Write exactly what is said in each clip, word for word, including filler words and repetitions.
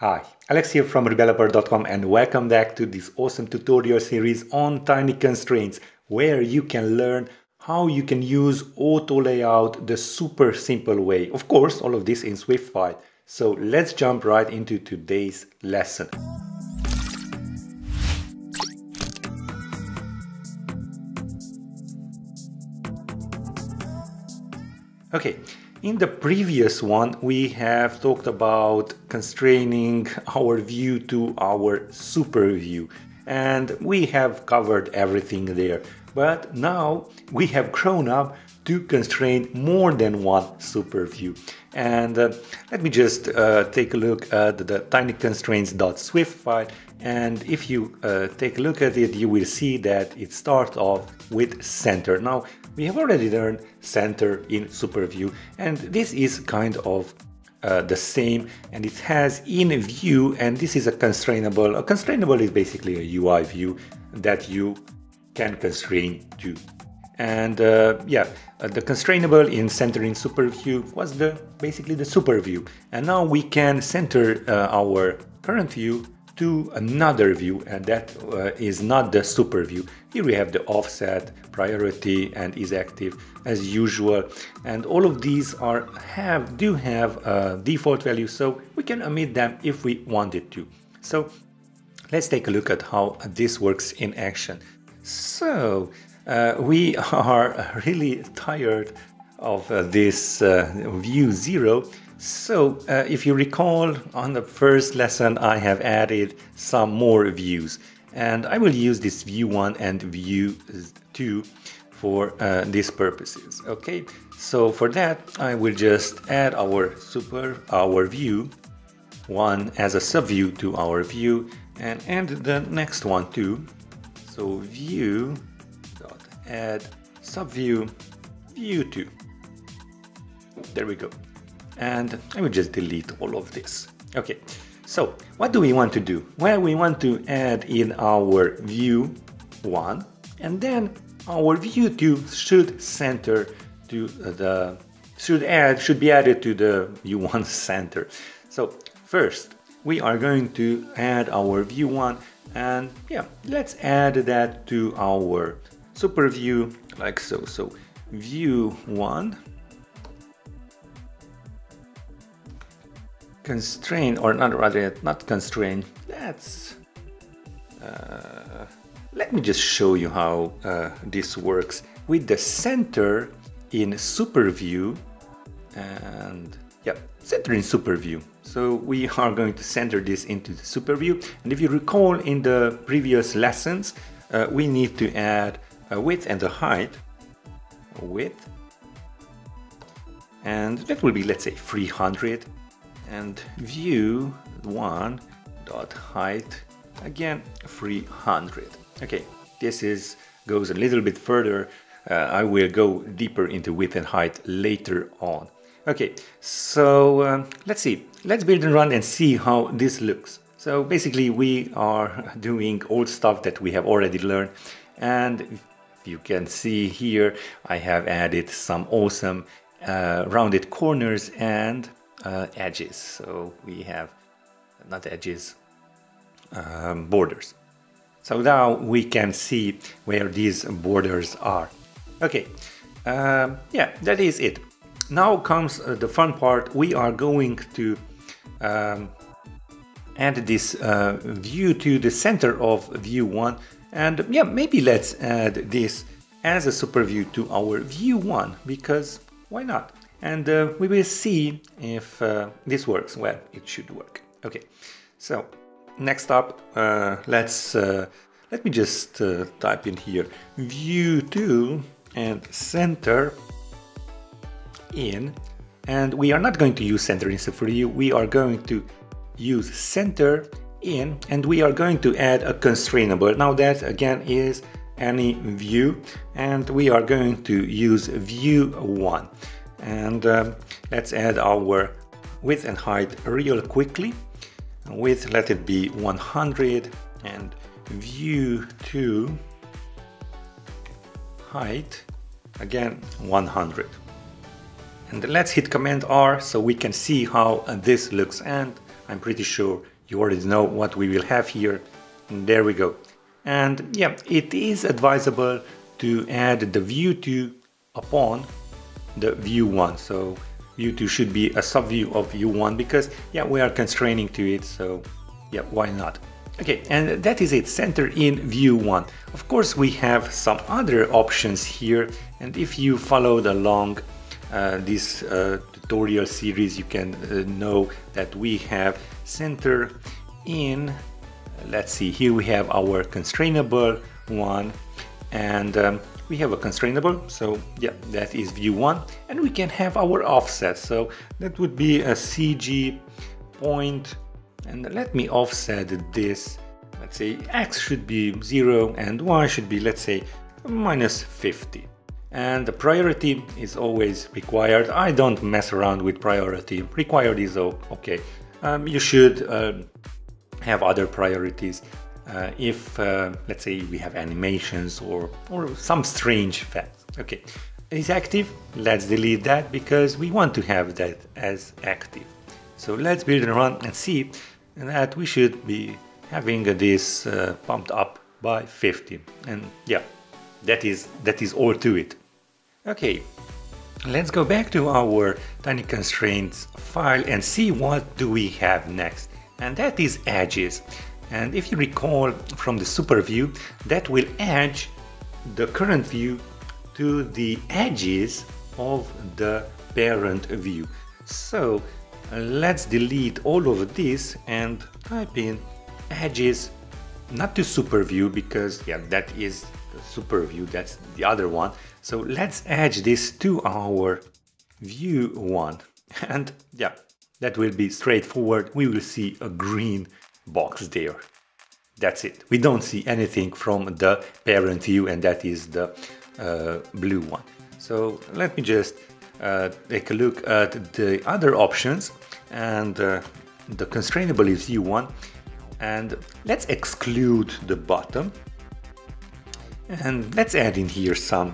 Hi, Alex here from rebeloper dot com and welcome back to this awesome tutorial series on tiny constraints, where you can learn how you can use auto layout the super simple way. Of course, all of this in Swift five. So let's jump right into today's lesson. Okay. In the previous one, we have talked about constraining our view to our super view, and we have covered everything there. But now we have grown up to constrain more than one super view. And uh, let me just uh, take a look at the tiny constraints dot swift file. And if you uh, take a look at it, you will see that it starts off with center. Now, we have already learned center in super view, and this is kind of uh, the same, and it has in view, and this is a constrainable. A constrainable is basically a U I view that you can constrain to. And uh, yeah, uh, the constrainable in center in super view was the basically the super view. And now we can center uh, our current view to another view, and that uh, is not the super view. Here we have the offset, priority, and is active as usual. And all of these are have do have a default value, so we can omit them if we wanted to. So let's take a look at how this works in action. So Uh, we are really tired of uh, this uh, view zero. So uh, if you recall, on the first lesson I have added some more views, and I will use this view one and view two for uh, these purposes. Okay, so for that I will just add our super our view one as a subview to our view, and add the next one too. So view add subview view two. There we go. And I will just delete all of this. Okay, so what do we want to do? Well, we want to add in our view one, and then our view two should center to the should add should be added to the view one center. So first we are going to add our view one, and yeah, let's add that to our super view, like so. So view one constrain, or not rather not constrain, let's uh, let me just show you how uh, this works with the center in super view. And yeah, center in super view. So we are going to center this into the super view, and if you recall in the previous lessons, uh, we need to add a width and a height, a width, and that will be, let's say, three hundred, and view one dot height, again three hundred. Okay, this is goes a little bit further. uh, I will go deeper into width and height later on. Okay, so um, let's see, let's build and run and see how this looks. So basically we are doing old stuff that we have already learned, and you can see here I have added some awesome uh, rounded corners and uh, edges. So we have not edges, um, borders. So now we can see where these borders are. Okay, um, yeah, that is it. Now comes uh, the fun part. We are going to um, add this uh, view to the center of view one. And yeah, maybe let's add this as a super view to our view one, because why not? And uh, we will see if uh, this works. Well, it should work. Okay, so next up, uh, let's uh, let me just uh, type in here view two and center in, and we are not going to use center in super view, we are going to use center in, and we are going to add a constrainable. Now that again is any view, and we are going to use view one, and um, let's add our width and height real quickly. Width, let it be one hundred, and view two height, again one hundred, and let's hit command R so we can see how this looks. And I'm pretty sure you already know what we will have here. And there we go. And yeah, it is advisable to add the view two upon the view one. So view two should be a subview of view one because yeah, we are constraining to it, so yeah, why not? Okay, and that is it, center in view one. Of course, we have some other options here, and if you followed along uh, this uh, tutorial series, you can uh, know that we have center in, let's see, here we have our constrainable one, and um, we have a constrainable, so yeah, that is view one, and we can have our offset, so that would be a C G point. And let me offset this, let's say X should be zero and Y should be, let's say, minus fifty. And the priority is always required. I don't mess around with priority. Required is okay. Um, you should um, have other priorities uh, if, uh, let's say, we have animations or, or some strange facts. Okay, is active, let's delete that because we want to have that as active. So let's build and run and see that we should be having this uh, pumped up by fifty, and yeah, that is that is all to it. Okay, let's go back to our tiny constraints file and see what do we have next, and that is edges. And if you recall from the super view, that will edge the current view to the edges of the parent view. So let's delete all of this and type in edges, not to super view because yeah, that is the super view, that's the other one. So let's edge this to our view one, and yeah, that will be straightforward. We will see a green box there. That's it. We don't see anything from the parent view, and that is the uh, blue one. So let me just Uh, take a look at the other options, and uh, the constrainable is view one, and let's exclude the bottom and let's add in here some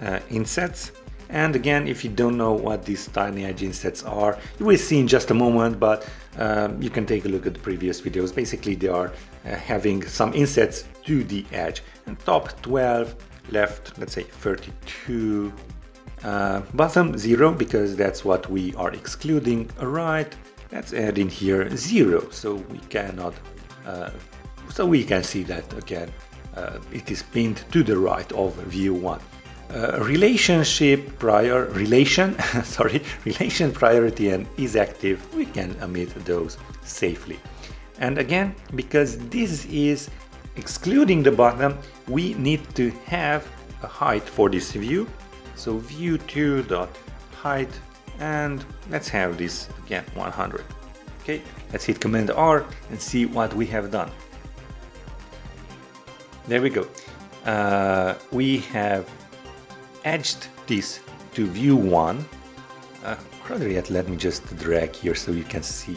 uh, insets. And again, if you don't know what these tiny edge insets are, you will see in just a moment, but um, you can take a look at the previous videos. Basically, they are uh, having some insets to the edge, and top twelve, left let's say thirty-two, Uh, bottom zero because that's what we are excluding. Right, let's add in here zero, so we cannot uh, so we can see that again uh, it is pinned to the right of view one. Uh, relationship prior relation sorry relation priority and is active, we can omit those safely. And again, because this is excluding the bottom, we need to have a height for this view. So view two dot height, and let's have this again one hundred. Okay, let's hit Command R and see what we have done. There we go. Uh, we have edged this to view one. Uh, rather yet, let me just drag here so you can see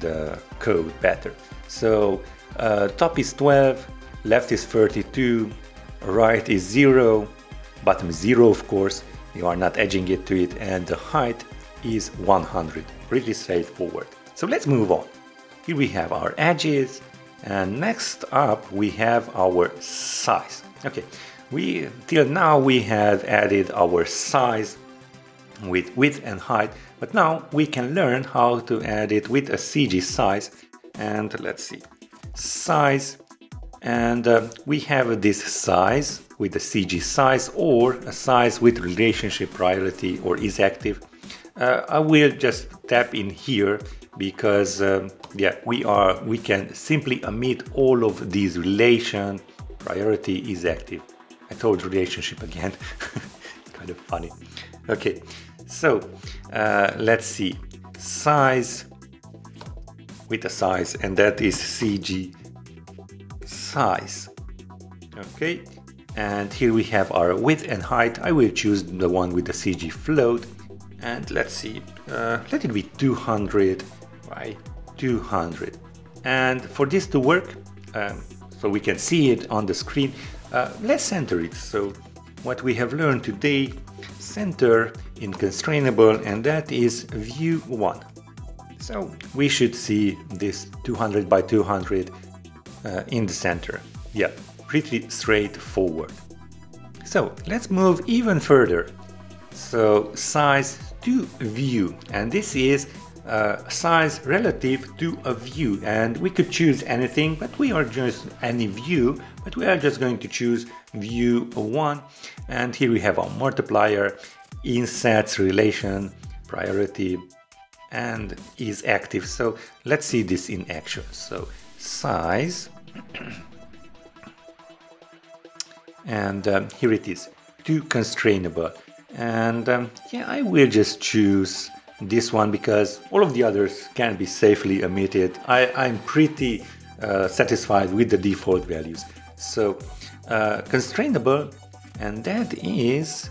the code better. So uh, top is twelve, left is thirty-two, right is zero. Bottom zero, of course, you are not edging it to it, and the height is one hundred. Pretty straightforward. So let's move on. Here we have our edges, and next up we have our size. Okay, we till now we have added our size with width and height, but now we can learn how to add it with a C G size. And let's see, size, and uh, we have this size with the C G size, or a size with relationship priority or is active. Uh, I will just tap in here because um, yeah, we are we can simply omit all of these relation priority is active. I told relationship again, kind of funny. Okay, so uh, let's see, size with a size, and that is C G size. Okay. And here we have our width and height. I will choose the one with the C G float. And let's see, uh, let it be two hundred by two hundred. And for this to work, um, so we can see it on the screen, uh, let's center it. So what we have learned today, center in constrainable, and that is view one. So we should see this two hundred by two hundred uh, in the center. Yeah, pretty straightforward. So let's move even further. So size to view, and this is uh, size relative to a view, and we could choose anything, but we are just any view, but we are just going to choose view one. And here we have our multiplier, insets, relation, priority, and is active. So let's see this in action. So size and um, here it is, to constrainable, and um, yeah, I will just choose this one because all of the others can be safely omitted. I, I'm pretty uh, satisfied with the default values. So uh, constrainable, and that is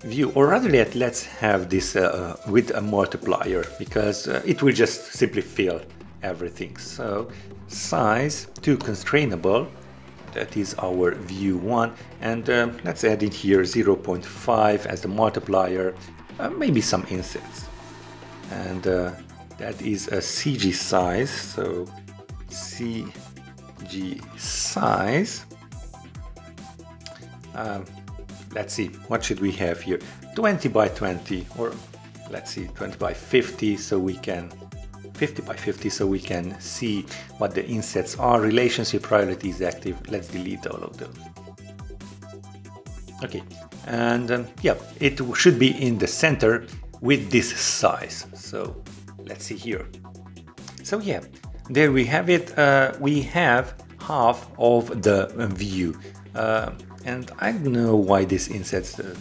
view, or rather let, let's have this uh, with a multiplier, because uh, it will just simply fill everything. So size to constrainable, that is our view one, and uh, let's add in here zero point five as the multiplier, uh, maybe some insets, and uh, that is a C G size. So C G size, um, let's see, what should we have here, twenty by twenty, or let's see, twenty by fifty, so we can fifty by fifty, so we can see what the insets are. Relationship, priority is active. Let's delete all of those. Okay, and um, yeah, it should be in the center with this size. So let's see here. So yeah, there we have it. Uh, we have half of the view, uh, and I don't know why this insets uh,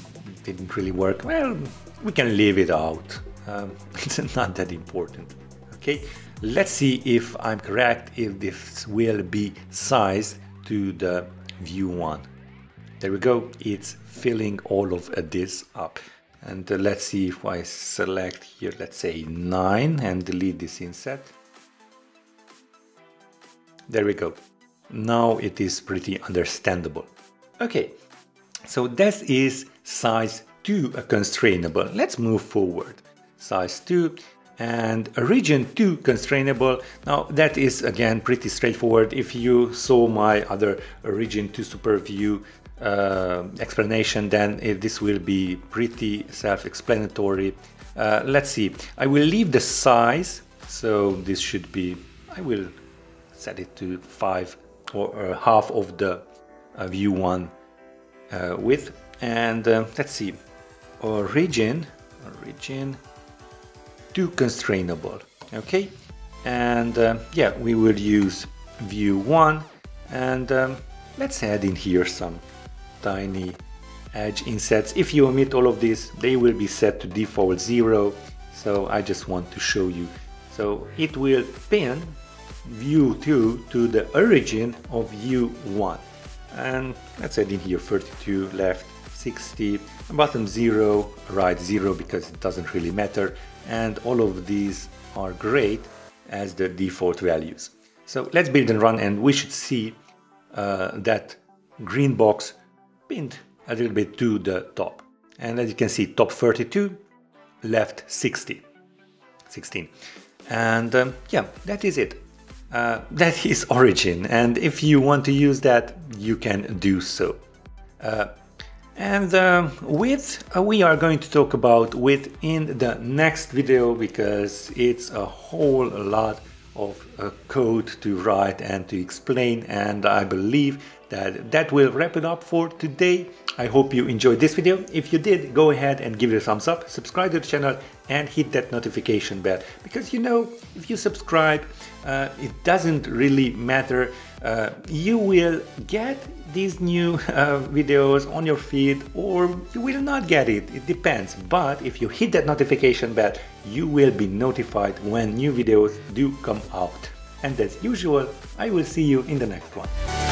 didn't really work. Well, we can leave it out. Um, it's not that important. Okay, let's see if I'm correct, if this will be sized to the view one. There we go, it's filling all of this up. And uh, let's see if I select here, let's say nine, and delete this inset. There we go. Now it is pretty understandable. Okay, so this is size to a constrainable. Let's move forward. Size two. And region two constrainable. Now that is again pretty straightforward. If you saw my other region two super view uh, explanation, then it, this will be pretty self-explanatory. Uh, let's see, I will leave the size, so this should be, I will set it to five, or uh, half of the uh, view one uh, width. And uh, let's see, origin origin to constrainable. Okay, and uh, yeah, we will use view one, and um, let's add in here some tiny edge insets. If you omit all of these, they will be set to default zero, so I just want to show you. So it will pin view two to the origin of view one, and let's add in here thirty-two, left sixty, bottom zero, right zero, because it doesn't really matter. And all of these are great as the default values. So let's build and run, and we should see uh, that green box pinned a little bit to the top. And as you can see, top thirty-two, left sixty, sixteen. And um, yeah, that is it. Uh, that is origin, and if you want to use that, you can do so. Uh, And uh, width, uh, we are going to talk about width in the next video, because it's a whole lot of uh, code to write and to explain, and I believe that that will wrap it up for today. I hope you enjoyed this video. If you did, go ahead and give it a thumbs up, subscribe to the channel, and hit that notification bell, because you know, if you subscribe, uh, it doesn't really matter. Uh, you will get these new uh, videos on your feed, or you will not get it, it depends. But if you hit that notification bell, you will be notified when new videos do come out. And as usual, I will see you in the next one.